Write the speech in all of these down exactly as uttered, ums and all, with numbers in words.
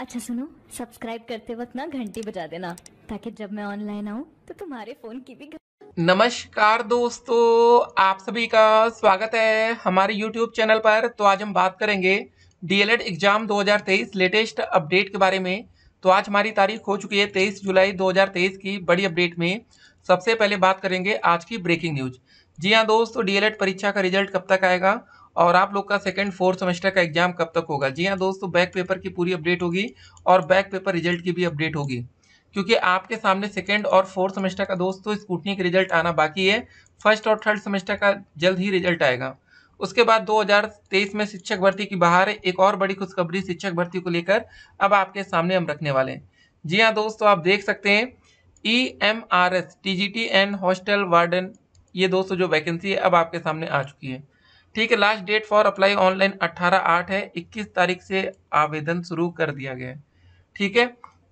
अच्छा सुनो, सब्सक्राइब करते वक्त ना घंटी बजा देना ताकि जब मैं ऑनलाइन आऊं तो तुम्हारे फोन की भी। नमस्कार दोस्तों, आप सभी का स्वागत है हमारे यूट्यूब चैनल पर। तो आज हम बात करेंगे डीएलएड एग्जाम दो हज़ार तेईस लेटेस्ट अपडेट के बारे में। तो आज हमारी तारीख हो चुकी है तेईस जुलाई दो हज़ार तेईस की बड़ी अपडेट में। सबसे पहले बात करेंगे आज की ब्रेकिंग न्यूज। जी हाँ दोस्तों, डीएलएड परीक्षा का रिजल्ट कब तक आएगा और आप लोग का सेकंड फोर्थ सेमेस्टर का एग्जाम कब तक होगा। जी हाँ दोस्तों, बैक पेपर की पूरी अपडेट होगी और बैक पेपर रिजल्ट की भी अपडेट होगी, क्योंकि आपके सामने सेकंड और फोर्थ सेमेस्टर का दोस्तों स्कूटनी का रिजल्ट आना बाकी है। फर्स्ट और थर्ड सेमेस्टर का जल्द ही रिजल्ट आएगा। उसके बाद दो हज़ार तेईस में शिक्षक भर्ती की बाहर एक और बड़ी खुशखबरी शिक्षक भर्ती को लेकर अब आपके सामने हम रखने वाले हैं। जी हाँ दोस्तों, आप देख सकते हैं E M R S T G T and hostel warden, ये दोस्तों जो वैकेंसी है अब आपके सामने आ चुकी है। ठीक है, last date for apply online अठारह आठ है, इक्कीस तारीख से आवेदन शुरू कर दिया गया है। ठीक है,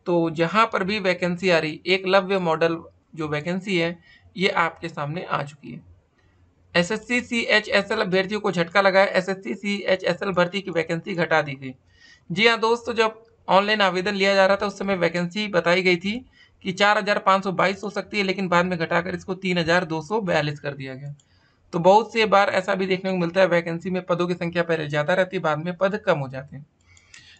तो जहाँ पर भी वैकेंसी आ रही, एकलव्य मॉडल जो वैकेंसी है ये आपके सामने आ चुकी है। एसएससी सीएचएसएल अभ्यर्थियों को झटका लगा है। एसएससी सीएचएसएल भर्ती की वैकेंसी घटा दी गई। जी हाँ दोस्तों, जब ऑनलाइन आवेदन लिया जा रहा था उस समय वैकेंसी बताई गई थी कि चार हज़ार पाँच सौ बाईस हो सकती है, लेकिन बाद में घटाकर इसको तीन हज़ार दो सौ बयालीस कर दिया गया। तो बहुत से बार ऐसा भी देखने को मिलता है, वैकेंसी में पदों की संख्या पहले ज़्यादा रहती है, बाद में पद कम हो जाते हैं।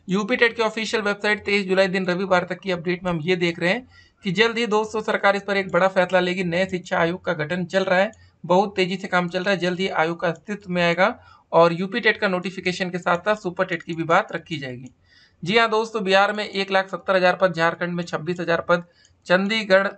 यूपीटेट की ऑफिशियल वेबसाइट तेईस जुलाई दिन रविवार तक की अपडेट में हम ये देख रहे हैं कि जल्द ही दोस्तों सरकार इस पर एक बड़ा फैसला लेगी। नए शिक्षा आयोग का गठन चल रहा है, बहुत तेजी से काम चल रहा है, जल्द ही आयोग का अस्तित्व में आएगा और यूपीटेट का नोटिफिकेशन के साथ साथ सुपर टेट की भी बात रखी जाएगी। जी हाँ दोस्तों, बिहार में एक लाख सत्तर हज़ार पद, झारखंड में छब्बीस हज़ार पद, चंडीगढ़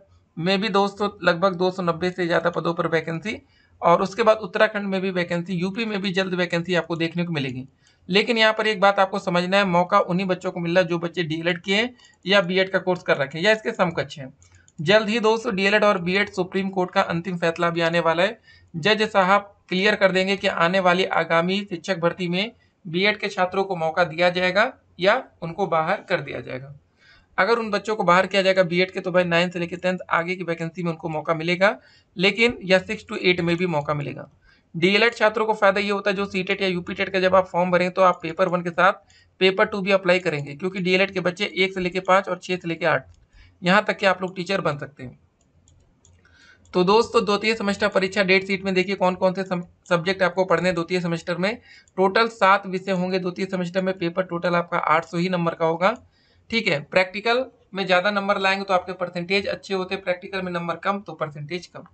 में भी दोस्तों लगभग दो सौ नब्बे से ज़्यादा पदों पर वैकेंसी, और उसके बाद उत्तराखंड में भी वैकेंसी, यूपी में भी जल्द वैकेंसी आपको देखने को मिलेगी। लेकिन यहाँ पर एक बात आपको समझना है, मौका उन्हीं बच्चों को मिल रहा है जो बच्चे डीएलएड के हैं या बीएड का कोर्स कर रखे हैं या इसके समकक्ष हैं। जल्द ही दोस्तों डीएलएड और बीएड सुप्रीम कोर्ट का अंतिम फैसला भी आने वाला है। जज साहब क्लियर कर देंगे कि आने वाली आगामी शिक्षक भर्ती में बीएड के छात्रों को मौका दिया जाएगा या उनको बाहर कर दिया जाएगा। अगर उन बच्चों को बाहर किया जाएगा बीएड के, तो भाई नाइन्थ से लेकर टेंथ आगे की वैकेंसी में उनको मौका मिलेगा, लेकिन या सिक्स टू एट में भी मौका मिलेगा। डीएलएड छात्रों को फायदा ये होता है, जो सीटेट या यूपीटेट का जब आप फॉर्म भरेंगे तो आप पेपर वन के साथ पेपर टू भी अप्लाई करेंगे, क्योंकि डीएलएड के बच्चे एक से लेकर पाँच और छः से लेकर आठ, यहाँ तक कि आप लोग टीचर बन सकते हैं। तो दोस्तों द्वितीय सेमेस्टर परीक्षा डेट शीट में देखिए कौन कौन से सब्जेक्ट आपको पढ़ने हैं द्वितीय सेमेस्टर में। टोटल सात विषय होंगे द्वितीय सेमेस्टर में। पेपर टोटल आपका आठ सौ ही नंबर का होगा। ठीक है, प्रैक्टिकल में ज़्यादा नंबर लाएंगे तो आपके परसेंटेज अच्छे होते हैं, प्रैक्टिकल में नंबर कम तो परसेंटेज कम।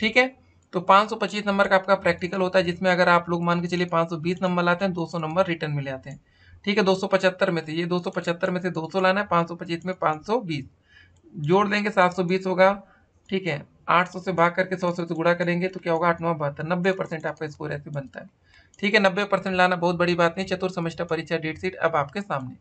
ठीक है, तो पाँच सौ पच्चीस नंबर का आपका प्रैक्टिकल होता है, जिसमें अगर आप लोग मान के चलिए पाँच सौ बीस नंबर लाते हैं, दो सौ नंबर रिटर्न में ले आते हैं। ठीक है, दो सौ पचहत्तर में से ये दो सौ पचहत्तर में से दो सौ लाना है, पाँच सौ पच्चीस में पाँच सौ बीस जोड़ देंगे, सात सौ बीस होगा। ठीक है, आठ सौ से भाग करके सौ से गुणा करेंगे तो क्या होगा, आठ नौ बहत्तर, नब्बे परसेंट आपका स्कोर ऐसे बनता है। ठीक है, नब्बे परसेंट लाना बहुत बड़ी बात नहीं। चतुर्थ सेमेस्टर परीक्षा डेट शीट अब आपके सामने।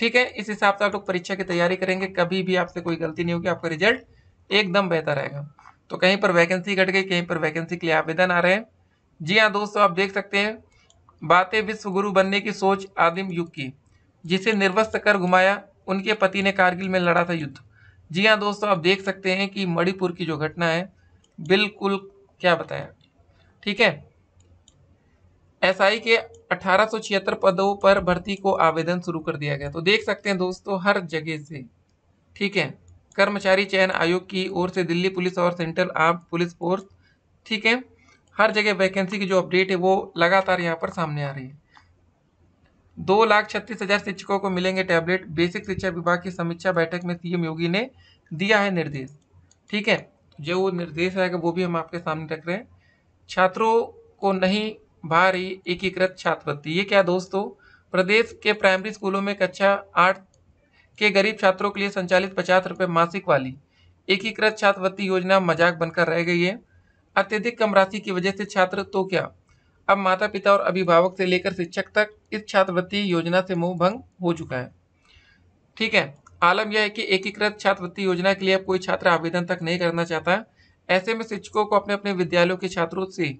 ठीक है, इस हिसाब से आप लोग परीक्षा की तैयारी करेंगे, कभी भी आपसे कोई गलती नहीं होगी, आपका रिजल्ट एकदम बेहतर आएगा। तो कहीं पर वैकेंसी घट गई, कहीं पर वैकेंसी के लिए आवेदन आ रहे हैं। जी हाँ दोस्तों, आप देख सकते हैं बातें विश्व गुरु बनने की सोच आदिम युग की, जिसे निर्वस्त्र कर घुमाया उनके पति ने कारगिल में लड़ा था युद्ध। जी हाँ दोस्तों, आप देख सकते हैं कि मणिपुर की जो घटना है, बिल्कुल क्या बताया। ठीक है, एसआई के अठारह सौ छिहत्तर पदों पर भर्ती को आवेदन शुरू कर दिया गया। तो देख सकते हैं दोस्तों हर जगह से। ठीक है, कर्मचारी चयन आयोग की ओर से दिल्ली पुलिस और सेंट्रल आर्म पुलिस फोर्स, ठीक है, हर जगह वैकेंसी की जो अपडेट है वो लगातार यहाँ पर सामने आ रही है। दो लाख छत्तीस हजार शिक्षकों को मिलेंगे टैबलेट। बेसिक शिक्षा विभाग की समीक्षा बैठक में सीएम योगी ने दिया है निर्देश। ठीक है, जो वो निर्देश आएगा वो भी हम आपके सामने रख रहे हैं। छात्रों को नहीं भारी एकीकृत छात्रवृत्ति, ये क्या दोस्तों, प्रदेश के प्राइमरी स्कूलों में कक्षा आठ के गरीब छात्रों के लिए संचालित पचास रुपये मासिक वाली एकीकृत छात्रवृत्ति योजना मजाक बनकर रह गई है। अत्यधिक कम राशि की वजह से छात्र तो क्या अब माता पिता और अभिभावक से लेकर शिक्षक तक इस छात्रवृत्ति योजना से मोह भंग हो चुका है। ठीक है, आलम यह है कि एकीकृत छात्रवृत्ति योजना के लिए अब कोई छात्र आवेदन तक नहीं करना चाहता। ऐसे में शिक्षकों को अपने अपने विद्यालयों के छात्रों से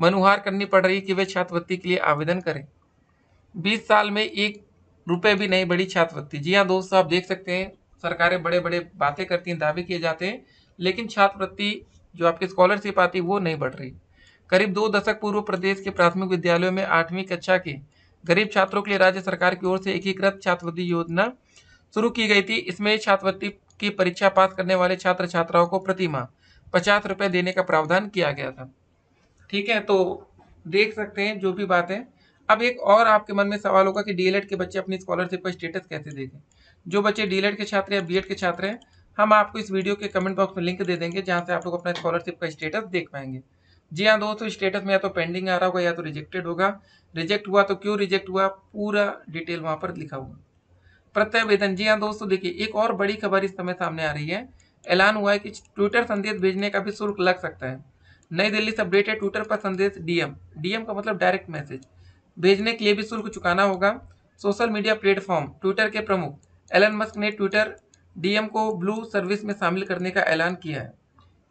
मनुहार करनी पड़ रही कि वे छात्रवृत्ति के लिए आवेदन करें। बीस साल में एक रुपए भी नहीं बढ़ी छात्रवृत्ति। जी हाँ दोस्तों, आप देख सकते हैं सरकारें बड़े बड़े बातें करती हैं, दावे किए जाते हैं, लेकिन छात्रवृत्ति जो आपकी स्कॉलरशिप आती है वो नहीं बढ़ रही। करीब दो दशक पूर्व प्रदेश के प्राथमिक विद्यालयों में आठवीं कक्षा के गरीब छात्रों के लिए राज्य सरकार की ओर से एकीकृत छात्रवृत्ति योजना शुरू की गई थी। इसमें छात्रवृत्ति की परीक्षा पास करने वाले छात्र छात्राओं को प्रति माह पचास रुपये देने का प्रावधान किया गया था। ठीक है, तो देख सकते हैं जो भी बात है। अब एक और आपके मन में सवाल होगा कि डीएलएड के बच्चे अपनी स्कॉलरशिप का स्टेटस कैसे देखें। जो बच्चे डीएलएड के छात्र या बीएड के छात्र हैं, हम आपको इस वीडियो के कमेंट बॉक्स में लिंक दे देंगे जहां से आप लोग अपना स्कॉलरशिप का स्टेटस देख पाएंगे। जी हाँ दोस्तों, स्टेटस में या तो पेंडिंग आ रहा होगा या तो रिजेक्टेड होगा। रिजेक्ट हुआ तो क्यों रिजेक्ट हुआ, पूरा डिटेल वहाँ पर लिखा होगा। प्रत्यावेदन, जी हाँ दोस्तों, देखिए एक और बड़ी खबर इस समय सामने आ रही है। ऐलान हुआ है कि ट्विटर संदेश भेजने का भी शुल्क लग सकता है। नई दिल्ली से अपडेट है, ट्विटर पर संदेश डीएम, डीएम का मतलब डायरेक्ट मैसेज, भेजने के लिए भी शुल्क चुकाना होगा। सोशल मीडिया प्लेटफॉर्म ट्विटर के प्रमुख एलन मस्क ने ट्विटर डीएम को ब्लू सर्विस में शामिल करने का ऐलान किया है।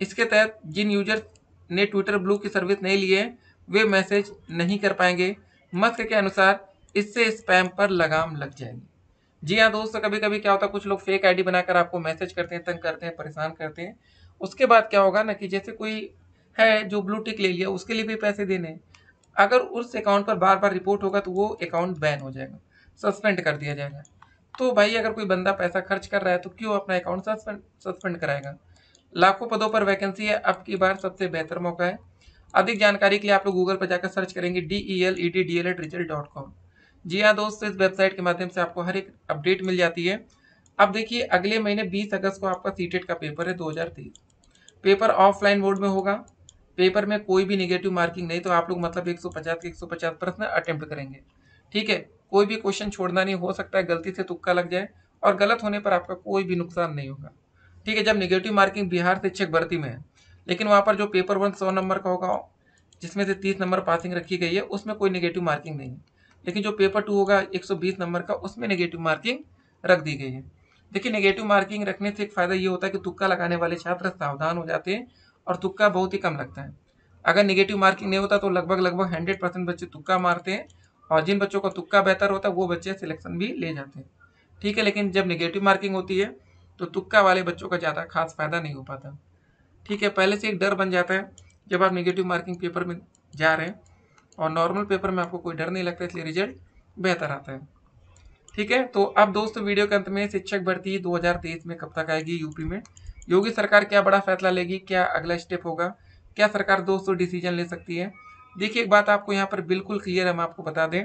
इसके तहत जिन यूजर्स ने ट्विटर ब्लू की सर्विस नहीं ली है वे मैसेज नहीं कर पाएंगे। मस्क के अनुसार इससे स्पैम पर लगाम लग जाएगी। जी हाँ दोस्तों, कभी कभी क्या होता है, कुछ लोग फेक आईडी बनाकर आपको मैसेज करते हैं, तंग करते हैं, परेशान करते हैं। उसके बाद क्या होगा ना कि जैसे कोई है जो ब्लू टिक ले लिया, उसके लिए भी पैसे देने हैं। अगर उस अकाउंट पर बार बार रिपोर्ट होगा तो वो अकाउंट बैन हो जाएगा, सस्पेंड कर दिया जाएगा। तो भाई अगर कोई बंदा पैसा खर्च कर रहा है तो क्यों अपना अकाउंट सस्पेंड सस्पेंड कराएगा। लाखों पदों पर वैकेंसी है, अब की बार सबसे बेहतर मौका है। अधिक जानकारी के लिए आप लोग गूगल पर जाकर सर्च करेंगे D E L E D DElEd result dot com. जी हाँ दोस्तों, इस वेबसाइट के माध्यम से आपको हर एक अपडेट मिल जाती है। अब देखिए अगले महीने बीस अगस्त को आपका सीटेट का पेपर है दो हज़ार तेईस। पेपर ऑफलाइन मोड में होगा। पेपर में कोई भी निगेटिव मार्किंग नहीं, तो आप लोग मतलब एक सौ पचास के एक सौ पचास प्रश्न अटेम्प्ट करेंगे। ठीक है, कोई भी क्वेश्चन छोड़ना नहीं, हो सकता है गलती से तुक्का लग जाए और गलत होने पर आपका कोई भी नुकसान नहीं होगा। ठीक है, जब निगेटिव मार्किंग बिहार शिक्षक भर्ती में है, लेकिन वहाँ पर जो पेपर वन सौ नंबर का होगा जिसमें से तीस नंबर पासिंग रखी गई है, उसमें कोई निगेटिव मार्किंग नहीं है। लेकिन जो पेपर टू होगा एक सौ बीस नंबर का, उसमें निगेटिव मार्किंग रख दी गई है। देखिए नेगेटिव मार्किंग रखने से एक फ़ायदा ये होता है कि तुक्का लगाने वाले छात्र सावधान हो जाते हैं और तुक्का बहुत ही कम लगता है। अगर नेगेटिव मार्किंग नहीं होता तो लगभग लगभग हंड्रेड परसेंट बच्चे तुक्का मारते हैं, और जिन बच्चों का तुक्का बेहतर होता है वो बच्चे सिलेक्शन भी ले जाते हैं। ठीक है, लेकिन जब नेगेटिव मार्किंग होती है तो तुक्का वाले बच्चों का ज़्यादा खास फायदा नहीं हो पाता। ठीक है, पहले से एक डर बन जाता है जब आप नेगेटिव मार्किंग पेपर में जा रहे हैं, और नॉर्मल पेपर में आपको कोई डर नहीं लगता, इसलिए रिजल्ट बेहतर आता है। ठीक है, तो अब दोस्तों वीडियो के अंत में, शिक्षक भर्ती दो हज़ार तेईस में कब तक आएगी यूपी में, योगी सरकार क्या बड़ा फैसला लेगी, क्या अगला स्टेप होगा, क्या सरकार दोस्तों डिसीजन ले सकती है। देखिए एक बात आपको यहाँ पर बिल्कुल क्लियर हम आपको बता दें,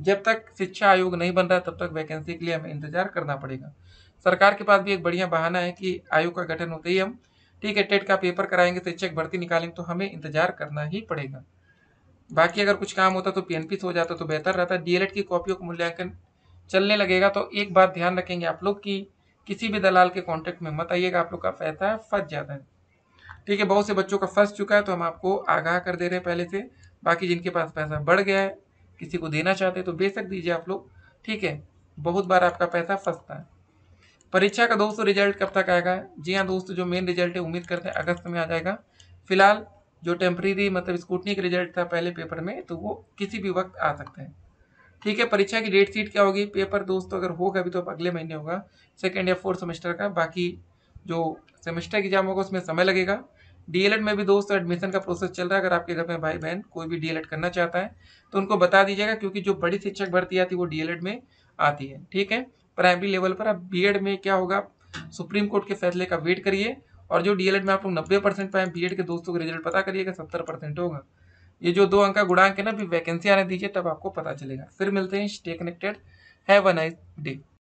जब तक शिक्षा आयोग नहीं बन रहा तब तक वैकेंसी के लिए हमें इंतजार करना पड़ेगा। सरकार के पास भी एक बढ़िया बहाना है कि आयोग का गठन होते ही हम, ठीक है, टेट का पेपर कराएंगे, शिक्षक भर्ती निकालेंगे, तो हमें इंतजार करना ही पड़ेगा। बाकी अगर कुछ काम होता तो पी एन पी से हो जाता तो बेहतर रहता। डी एल एड की कॉपियों का मूल्यांकन चलने लगेगा, तो एक बात ध्यान रखेंगे आप लोग कि किसी भी दलाल के कांटेक्ट में मत आइएगा, आप लोग का पैसा फंस जाता है। ठीक है, बहुत से बच्चों का फंस चुका है, तो हम आपको आगाह कर दे रहे हैं पहले से। बाकी जिनके पास पैसा बढ़ गया है, किसी को देना चाहते हैं तो बेशक दीजिए आप लोग। ठीक है, बहुत बार आपका पैसा फंसता है। परीक्षा का दोस्तों रिजल्ट कब तक आएगा। जी हाँ दोस्तों, जो मेन रिजल्ट है उम्मीद करते हैं अगस्त में आ जाएगा। फिलहाल जो टेम्प्रेरी मतलब स्कूटनी का रिजल्ट था पहले पेपर में, तो वो किसी भी वक्त आ सकते हैं। ठीक है, परीक्षा की डेट शीट क्या होगी। पेपर दोस्तों अगर होगा भी तो अगले महीने होगा, सेकेंड या फोर्थ सेमेस्टर का। बाकी जो सेमेस्टर एग्जाम होगा उसमें समय लगेगा। डीएलएड में भी दोस्तों एडमिशन का प्रोसेस चल रहा है। अगर आपके घर में भाई बहन कोई भी डीएलएड करना चाहता है तो उनको बता दीजिएगा, क्योंकि जो बड़ी शिक्षक भर्ती आती है वो डीएलएड में आती है। ठीक है, प्राइमरी लेवल पर। अब बीएड में क्या होगा, सुप्रीम कोर्ट के फैसले का वेट करिए। और जो डीएलएड में आप लोग नब्बे परसेंट पाए, बीएड के दोस्तों का रिजल्ट पता करिएगा सत्तर परसेंट होगा। ये जो दो अंक का गुणांक है ना, भी वैकेंसी आने दीजिए, तब आपको पता चलेगा। फिर मिलते हैं, stay connected, have a nice day.